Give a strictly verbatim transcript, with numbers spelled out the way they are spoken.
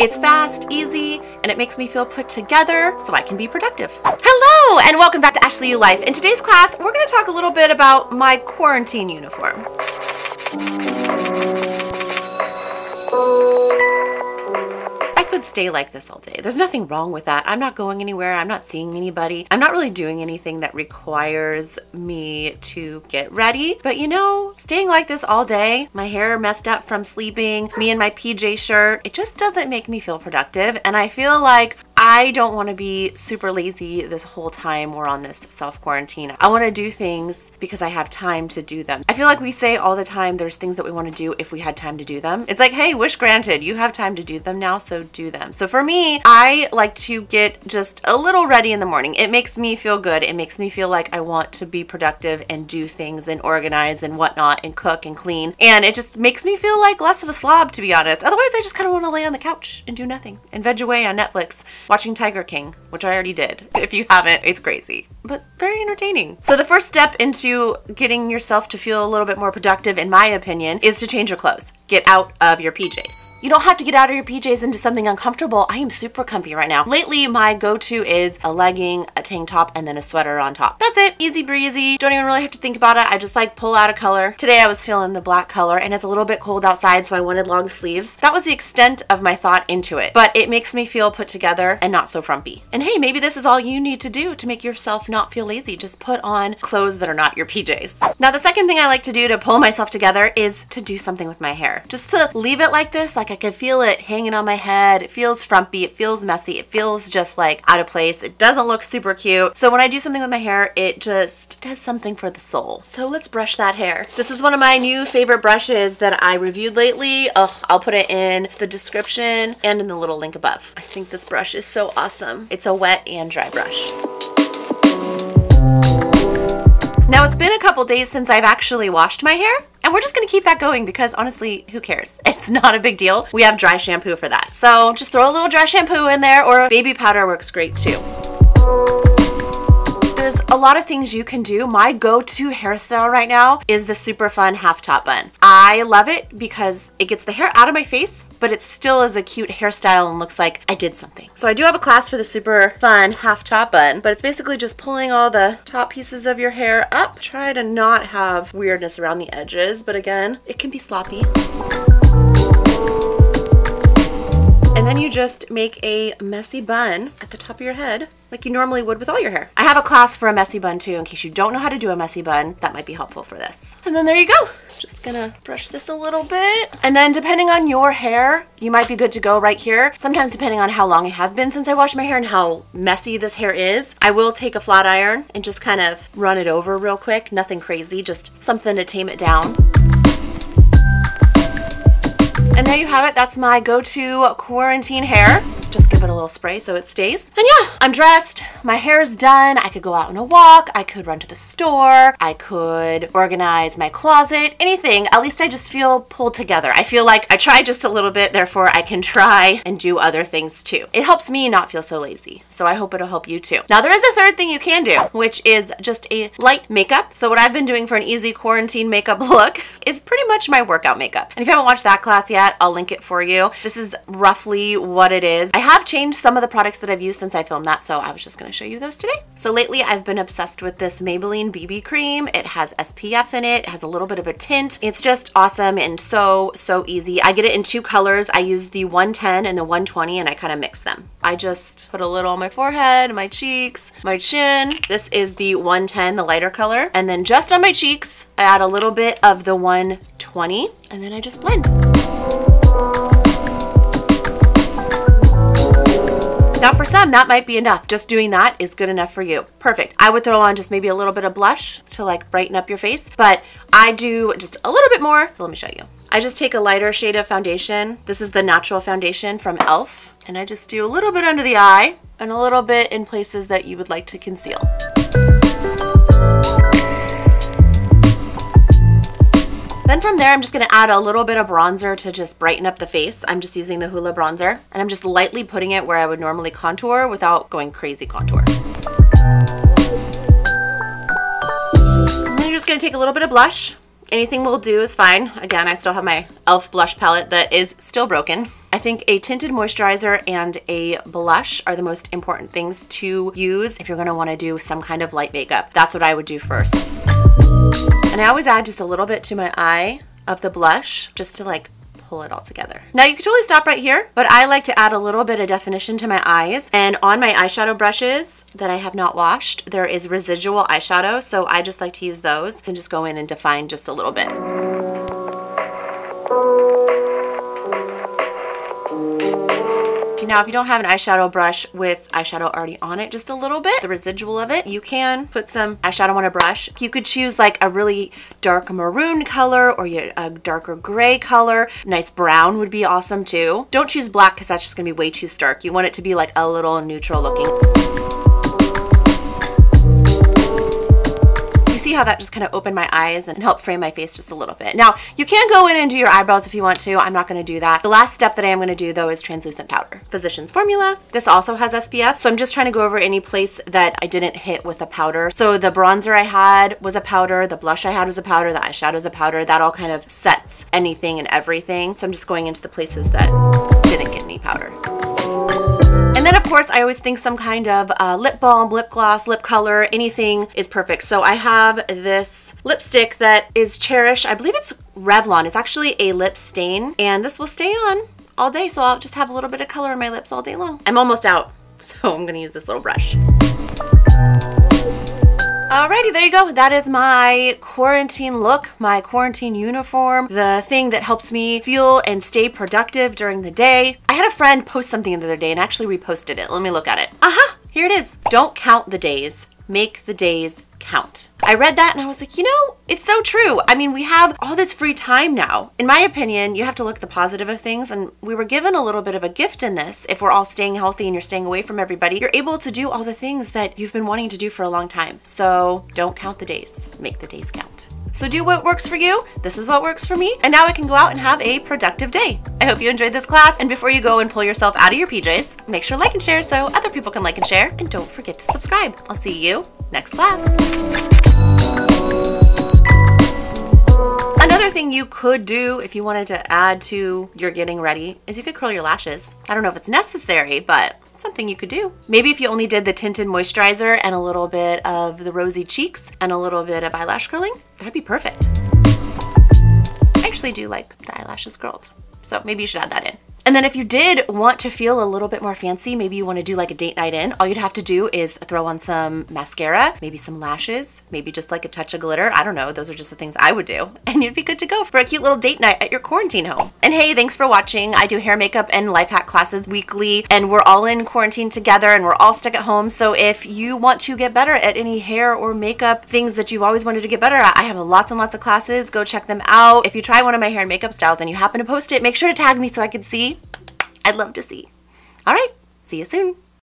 It's fast, easy, and it makes me feel put together so I can be productive. Hello, and welcome back to Ashley U Life. In today's class, we're gonna talk a little bit about my quarantine uniform. I could stay like this all day. There's nothing wrong with that. I'm not going anywhere. I'm not seeing anybody. I'm not really doing anything that requires me to get ready. But you know, staying like this all day, my hair messed up from sleeping, me in my P J shirt, it just doesn't make me feel productive. And I feel like I don't want to be super lazy this whole time we're on this self-quarantine. I want to do things because I have time to do them. I feel like we say all the time there's things that we want to do if we had time to do them. It's like, hey, wish granted, you have time to do them now, so do them. So for me, I like to get just a little ready in the morning. It makes me feel good. It makes me feel like I want to be productive and do things and organize and whatnot and cook and clean. And it just makes me feel like less of a slob, to be honest. Otherwise, I just kind of want to lay on the couch and do nothing and veg away on Netflix, watching Tiger King, which I already did. If you haven't, it's crazy, but very entertaining. So the first step into getting yourself to feel a little bit more productive, in my opinion, is to change your clothes. Get out of your P Js. You don't have to get out of your P Js into something uncomfortable. I am super comfy right now. Lately, my go-to is a legging, a tank top, and then a sweater on top. That's it, easy breezy. Don't even really have to think about it. I just like pull out a color. Today I was feeling the black color and it's a little bit cold outside, so I wanted long sleeves. That was the extent of my thought into it, but it makes me feel put together and not so frumpy. And hey, maybe this is all you need to do to make yourself not feel lazy. Just put on clothes that are not your P Js. Now, the second thing I like to do to pull myself together is to do something with my hair. Just to leave it like this, like I can feel it hanging on my head. It feels frumpy, it feels messy, it feels just like out of place. It doesn't look super cute. So when I do something with my hair, it just does something for the soul. So let's brush that hair. This is one of my new favorite brushes that I reviewed lately. Ugh, I'll put it in the description and in the little link above. I think this brush is so awesome. It's a wet and dry brush. Now, it's been a couple days since I've actually washed my hair. And we're just gonna keep that going because honestly, who cares? It's not a big deal. We have dry shampoo for that. So just throw a little dry shampoo in there, or baby powder works great too. There's a lot of things you can do. My go-to hairstyle right now is the super fun half top bun. I love it because it gets the hair out of my face, but it still is a cute hairstyle and looks like I did something. So I do have a class for the super fun half top bun, but it's basically just pulling all the top pieces of your hair up. Try to not have weirdness around the edges, but again, it can be sloppy. And then you just make a messy bun at the top of your head like you normally would with all your hair. I have a class for a messy bun too, in case you don't know how to do a messy bun, that might be helpful for this. And then there you go. Just gonna brush this a little bit. And then depending on your hair, you might be good to go right here. Sometimes depending on how long it has been since I washed my hair and how messy this hair is, I will take a flat iron and just kind of run it over real quick. Nothing crazy, just something to tame it down. And there you have it. That's my go-to quarantine hair. Just give it a little spray so it stays. And yeah, I'm dressed. My hair's done. I could go out on a walk. I could run to the store. I could organize my closet, anything. At least I just feel pulled together. I feel like I tried just a little bit, therefore I can try and do other things too. It helps me not feel so lazy. So I hope it'll help you too. Now, there is a third thing you can do, which is just a light makeup. So what I've been doing for an easy quarantine makeup look is pretty much my workout makeup. And if you haven't watched that class yet, I'll link it for you. This is roughly what it is. I have changed some of the products that I've used since I filmed that, so I was just gonna show you those today. So lately I've been obsessed with this Maybelline B B cream. It has S P F in it, it has a little bit of a tint. It's just awesome and so, so easy. I get it in two colors. I use the one ten and the one twenty and I kind of mix them. I just put a little on my forehead, my cheeks, my chin. This is the one ten, the lighter color. And then just on my cheeks, I add a little bit of the one twenty and then I just blend. Now, for some, that might be enough. Just doing that is good enough for you. Perfect. I would throw on just maybe a little bit of blush to like brighten up your face, but I do just a little bit more. So let me show you. I just take a lighter shade of foundation. This is the natural foundation from Elf. And I just do a little bit under the eye and a little bit in places that you would like to conceal. Then from there, I'm just gonna add a little bit of bronzer to just brighten up the face. I'm just using the Hoola bronzer and I'm just lightly putting it where I would normally contour without going crazy contour. And then you're just gonna take a little bit of blush. Anything we'll do is fine. Again, I still have my Elf blush palette that is still broken. I I think a tinted moisturizer and a blush are the most important things to use if you're going to want to do some kind of light makeup. That's what I would do first. And I always add just a little bit to my eye of the blush just to like pull it all together. Now you could totally stop right here, but I like to add a little bit of definition to my eyes, and on my eyeshadow brushes that I have not washed, there is residual eyeshadow, so I just like to use those and just go in and define just a little bit. Okay, now if you don't have an eyeshadow brush with eyeshadow already on it, just a little bit, the residual of it, you can put some eyeshadow on a brush. You could choose like a really dark maroon color or a darker gray color. Nice brown would be awesome too. Don't choose black because that's just gonna be way too stark. You want it to be like a little neutral looking. See how that just kind of opened my eyes and helped frame my face just a little bit. Now, you can go in and do your eyebrows if you want to. I'm not going to do that. The last step that I am going to do though is translucent powder. Physicians Formula. This also has S P F, so I'm just trying to go over any place that I didn't hit with a powder. So the bronzer I had was a powder, the blush I had was a powder, the eyeshadow's a powder. That all kind of sets anything and everything. So I'm just going into the places that didn't get any powder. And then of course, I always think some kind of uh, lip balm, lip gloss, lip color, anything is perfect. So I have this lipstick that is Cherish. I believe it's Revlon. It's actually a lip stain, and this will stay on all day. So I'll just have a little bit of color in my lips all day long. I'm almost out, so I'm gonna use this little brush. Alrighty, there you go. That is my quarantine look, my quarantine uniform, the thing that helps me feel and stay productive during the day. I had a friend post something the other day and actually reposted it. Let me look at it. Aha, here it is. Don't count the days, make the days count. I read that and I was like, you know, it's so true. I mean, we have all this free time now. In my opinion, you have to look at the positive of things, and we were given a little bit of a gift in this. If we're all staying healthy and you're staying away from everybody, you're able to do all the things that you've been wanting to do for a long time. So don't count the days, make the days count. So do what works for you. This is what works for me. And now I can go out and have a productive day. I hope you enjoyed this class. And before you go and pull yourself out of your P Js, make sure to like and share so other people can like and share. And don't forget to subscribe. I'll see you next class. Another thing you could do if you wanted to add to your getting ready is you could curl your lashes. I don't know if it's necessary, but something you could do. Maybe if you only did the tinted moisturizer and a little bit of the rosy cheeks and a little bit of eyelash curling, that'd be perfect. I actually do like the eyelashes curled, so maybe you should add that in. And then if you did want to feel a little bit more fancy, maybe you want to do like a date night in, all you'd have to do is throw on some mascara, maybe some lashes, maybe just like a touch of glitter. I don't know. Those are just the things I would do. And you'd be good to go for a cute little date night at your quarantine home. And hey, thanks for watching. I do hair, makeup, and life hack classes weekly, and we're all in quarantine together and we're all stuck at home. So if you want to get better at any hair or makeup things that you've always wanted to get better at, I have lots and lots of classes. Go check them out. If you try one of my hair and makeup styles and you happen to post it, make sure to tag me so I can see. I'd love to see. All right, see you soon.